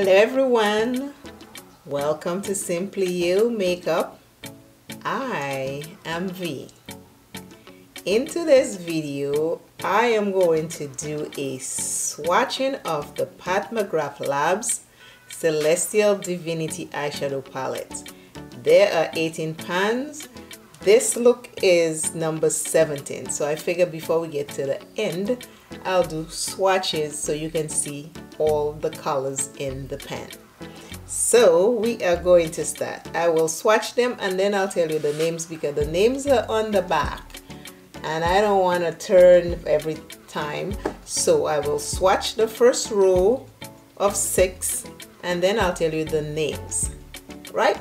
Hello everyone, welcome to Simply You Makeup. I am V. In today's video I am going to do a swatching of the Pat McGrath Labs Celestial Divinity eyeshadow palette. There are 18 pans. This look is number 17, so I figure before we get to the end I'll do swatches so you can see all the colors in the pan. So we are going to start. I will swatch them and then I'll tell you the names because the names are on the back and I don't want to turn every time, so I will swatch the first row of 6 and then I'll tell you the names. Right?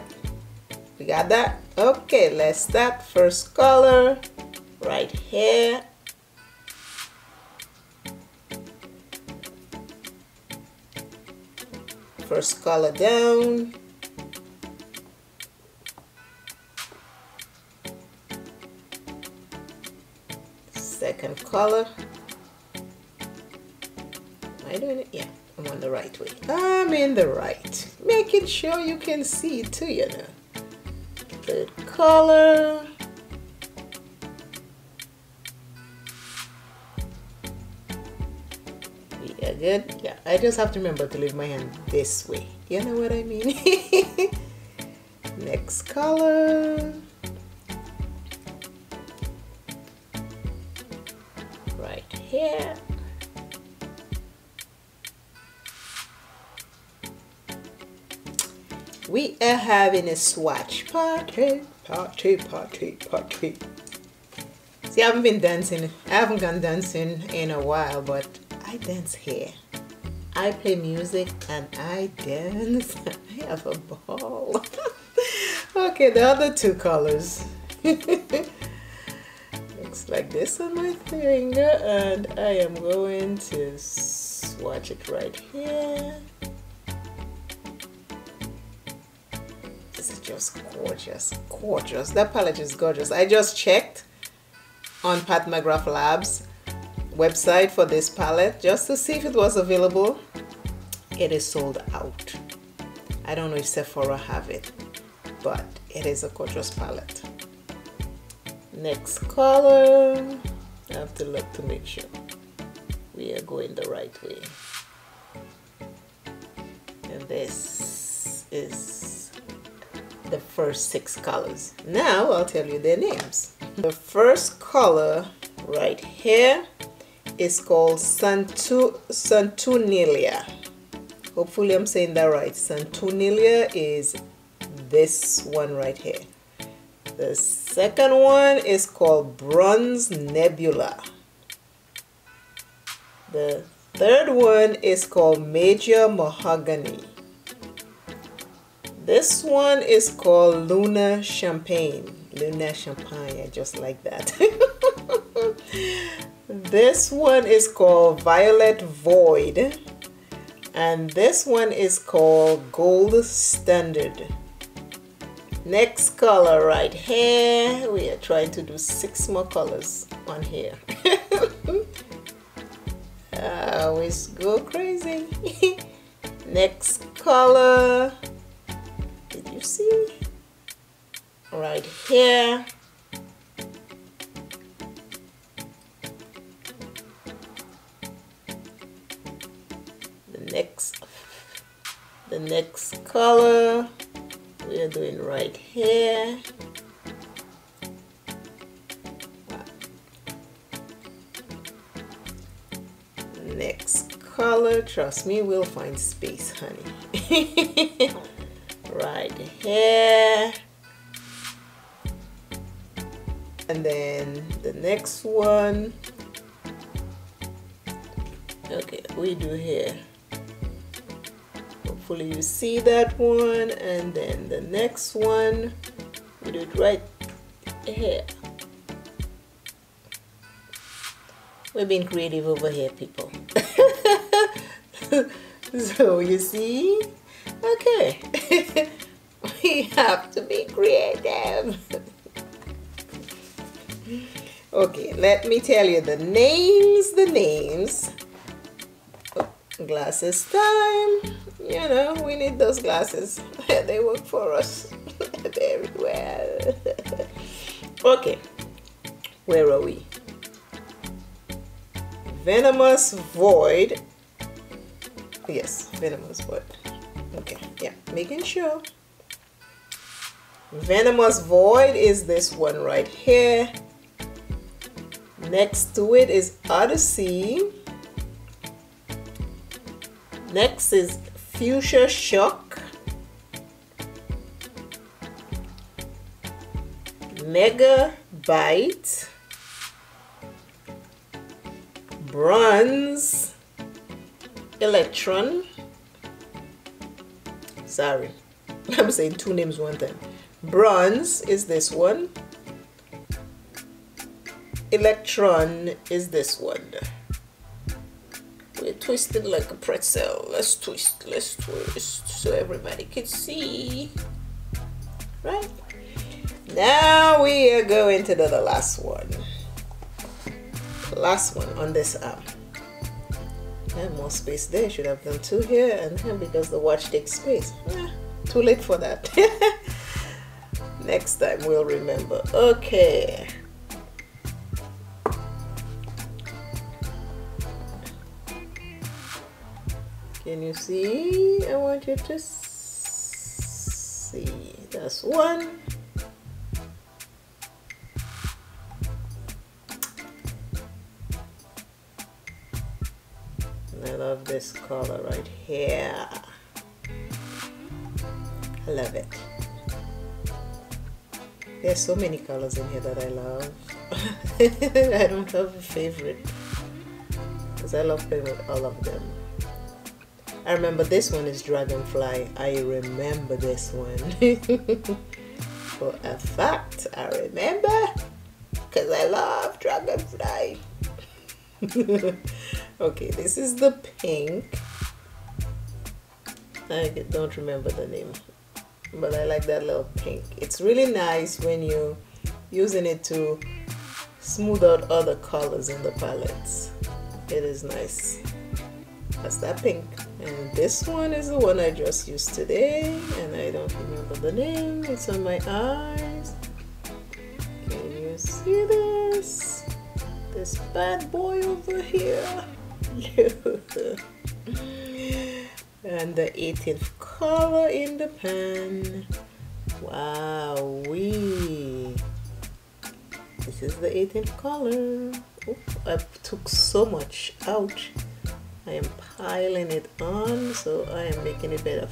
We got that? Okay, let's start. First color right here. First color down. Second color. Am I doing it? Yeah, I'm on the right way. I'm in the right. Making sure you can see it too, you know. Third color. Yeah, good. Yeah, I just have to remember to leave my hand this way. You know what I mean? Next color. Right here. We are having a swatch party, party, party, party. See, I haven't been dancing. I haven't gone dancing in a while, but I dance here. I play music and I dance. I have a ball. Okay, the other two colors. Looks like this on my finger, and I am going to swatch it right here. This is just gorgeous, gorgeous. That palette is gorgeous. I just checked on Pat McGrath Labs website for this palette just to see if it was available. It is sold out. I don't know if Sephora have it, but it is a gorgeous palette. Next color. I have to look to make sure we are going the right way. And this is the first 6 colors. Now I'll tell you their names. The first color right here is called Santunilia. Hopefully I'm saying that right. Santunilia is this one right here. The second one is called Bronze Nebula. The third one is called Major Mahogany. This one is called Luna Champagne. Luna Champagne, I just like that. This one is called Violet Void, and this one is called Gold Standard. Next color right here. We are trying to do 6 more colors on here. I always go crazy. Next color. Did you see? Right here. The next color we are doing right here. Next color, trust me, we'll find space, honey. Right here. And then the next one. Okay, we do here. Hopefully you see that one, and then the next one we do it right here. We're being creative over here, people. So you see, okay. We have to be creative. Okay, let me tell you the names. Glasses time. you know, we need those glasses. They work for us. They're everywhere. Okay, where are we? Venomous Void. Yes, Venomous Void. Okay, yeah, making sure. Venomous Void is this one right here. Next to it is Odyssey. Next is Fuchsia Shock. Mega Byte. Bronze. Electron. Sorry, I'm saying two names one time. Bronze is this one. Electron is this one. We're twisted like a pretzel. Let's twist so everybody can see. Right? Now we are going to do the last one. Last one on this arm. I have more space there. Should have done two here and here because the watch takes space. Eh, too late for that. Next time we'll remember. Okay. Can you see? I want you to see. That's one. And I love this color right here. I love it. There's so many colors in here that I love. I don't have a favorite because I love playing with all of them. I remember this one is Dragonfly. I remember this one. For a fact, I remember because I love Dragonfly. Okay, this is the pink. I don't remember the name, but I like that little pink. It's really nice when you're using it to smooth out other colors in the palettes. It is nice. That's that pink. And this one is the one I just used today, and I don't remember the name. It's on my eyes. Can you see this? This bad boy over here. And the 18th color in the pan. Wow-wee. This is the 18th color. Oop, I took so much out. I am piling it on, so I am making it better.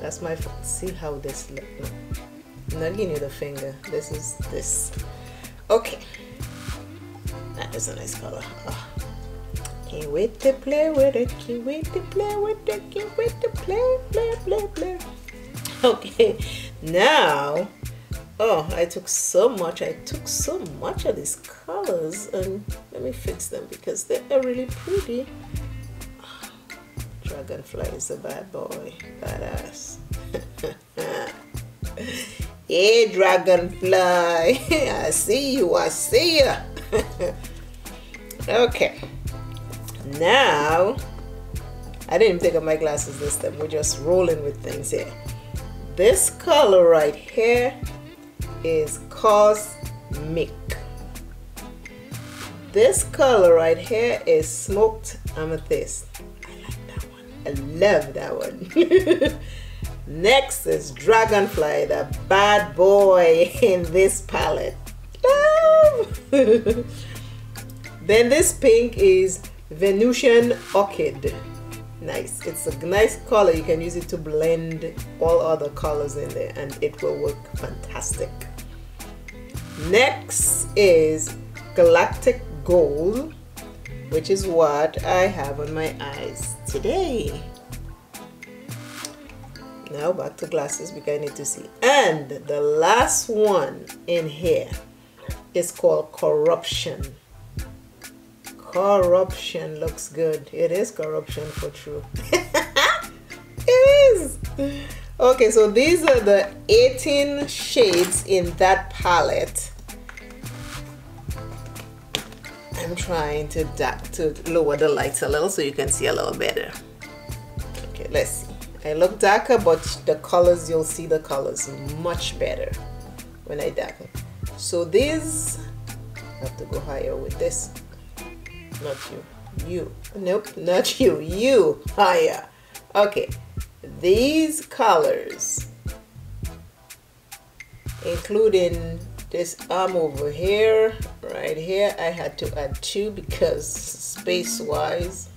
That's my fault. See how this looks. I'm not giving you the finger. This is this. Okay. That is a nice color. Oh. Can't wait to play with it, can't wait to play with it, can't wait to play. Okay, now, oh, I took so much, of these colors, and let me fix them because they are really pretty. Oh, Dragonfly is a bad boy, badass. Hey, Dragonfly, I see you. Okay. Now, I didn't even pick up my glasses this time. We're just rolling with things here. This color right here is Cosmic. This color right here is Smoked Amethyst. I like that one. I love that one. Next is Dragonfly, the bad boy in this palette. Then this pink is Venusian Orchid. Nice. It's a nice color. You can use it to blend all other colors in there and it will work fantastic. Next is Galactic Gold, which is what I have on my eyes today. Now back to glasses because I need to see. And the last one in here is called Corruption. Corruption looks good. It is corruption for true. It is. Okay, so these are the 18 shades in that palette. I'm trying to lower the lights a little so you can see a little better. Okay, Let's see. I look darker, but the colors, you'll see the colors much better when I darken. So these, I have to go higher with this. Not you. You. Nope, not you. You. Higher. Okay. These colors, including this arm over here, right here, I had to add two because space-wise.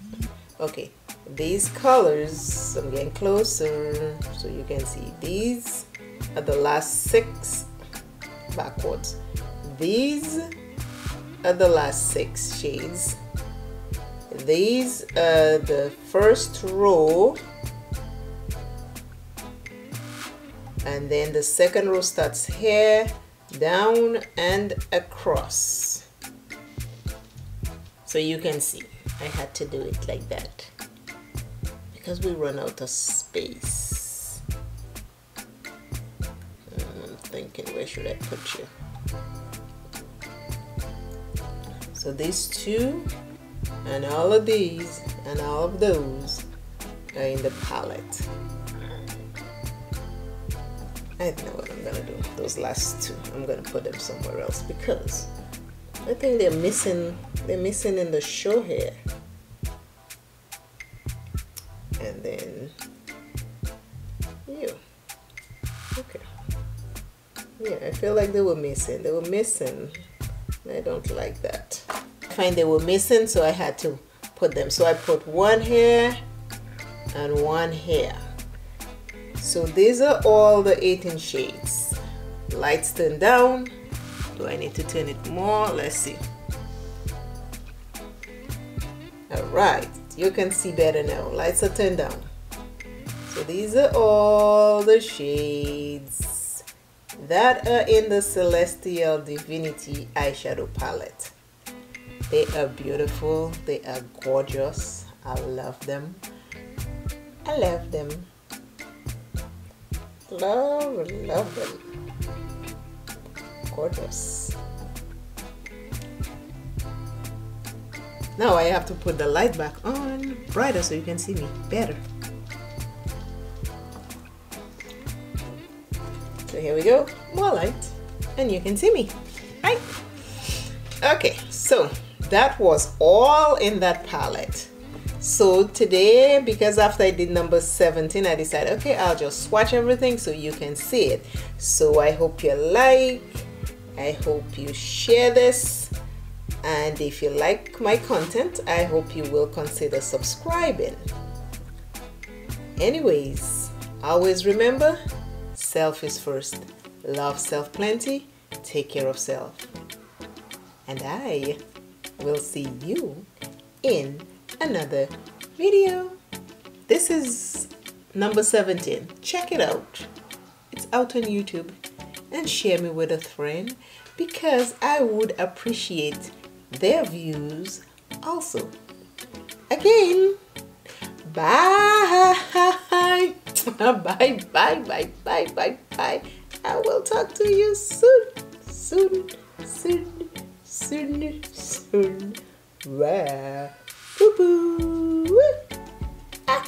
Okay. These colors, I'm getting closer so you can see, these are the last six backwards. These are the last six shades. These are the first row, and then the second row starts here, down and across. So you can see I had to do it like that because we run out of space. I'm thinking, where should I put you? So these two, and all of these, and all of those are in the palette. I don't know what I'm gonna do. Those last two, I'm gonna put them somewhere else because I think they're missing. They're missing in the show here. And then you. Okay. Yeah, I feel like they were missing. They were missing. I don't like that. I find they were missing, so I had to put them. So I put one here and one here. So these are all the 18 shades. Lights turned down. Do I need to turn it more? Let's see. All right. You can see better now. Lights are turned down. So these are all the shades that are in the Celestial Divinity eyeshadow palette. They are beautiful. They are gorgeous. I love them. I love them. Love them. Gorgeous. Now I have to put the light back on brighter so you can see me better. So here we go, more light, and you can see me, right? Okay, so that was all in that palette. So today, because after I did number 17, I decided, okay, I'll just swatch everything so you can see it. So I hope you like, I hope you share this. And if you like my content, I hope you will consider subscribing. Anyways, always remember, self is first. Love self plenty, take care of self. And I will see you in another video. This is number 17. Check it out. It's out on YouTube. And share me with a friend because I would appreciate their views also. Again, bye. Bye, bye, bye, bye, bye, bye. I will talk to you soon, soon, soon, soon, soon. Wow. Boo boo. Ah.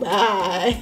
Bye.